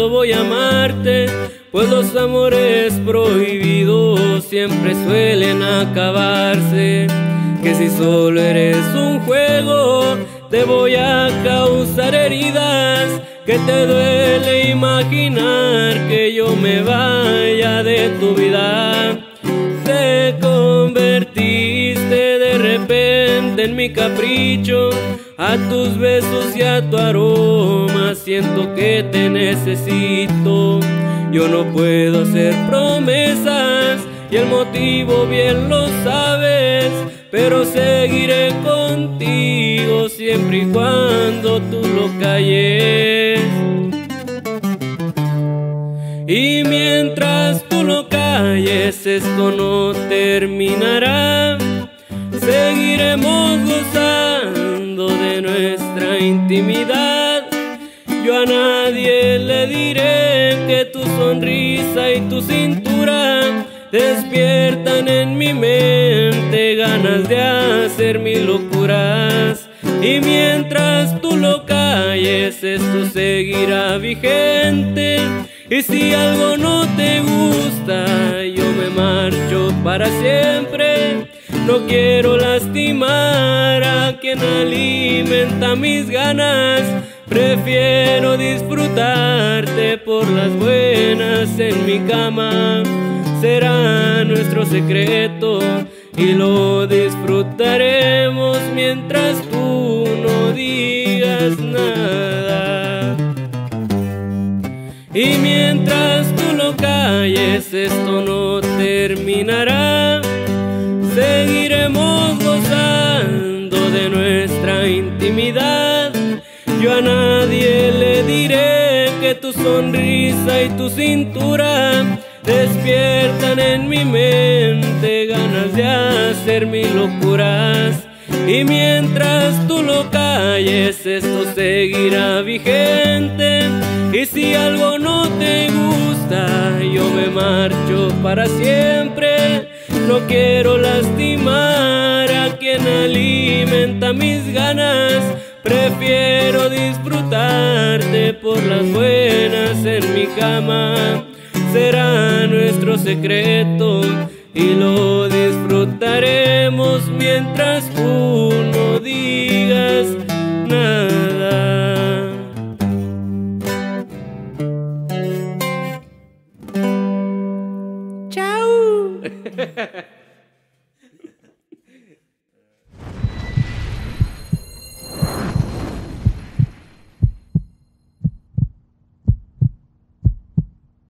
cuándo voy a amarte, pues los amores prohibidos siempre suelen acabarse. Que si solo eres un juego, te voy a causar heridas, que te duele imaginar que yo me vaya de tu vida. Te convertiste de repente en mi capricho, a tus besos y a tu aroma siento que te necesito. Yo no puedo hacer promesas y el motivo bien lo sabes, pero seguiré contigo siempre y cuando tú lo calles. Y mientras tú lo calles, esto no terminará. Seguiremos gozando de nuestra intimidad. Yo a nadie le diré que tu sonrisa y tu cintura despiertan en mi mente ganas de hacer mis locuras. Y mientras tú lo calles, esto seguirá vigente. Y si algo no te gusta, yo me marcho para siempre. No quiero lastimar a quien alimenta mis ganas, prefiero disfrutarte por las buenas en mi cama. Será nuestro secreto y lo disfrutaremos mientras tú no digas nada. Y mientras tú lo calles, esto no terminará. Seguiremos gozando de nuestra intimidad. Yo a nadie le diré que tu sonrisa y tu cintura despiertan en mi mente ganas de hacer mis locuras. Y mientras tú lo calles, esto seguirá vigente. Y si algo no te gusta, yo me marcho para siempre. No quiero lastimar a quien alimenta mis ganas, prefiero disfrutarte por las buenas en mi cama. Será nuestro secreto y lo disfrutaremos mientras tú no digas nada. ¡Chao!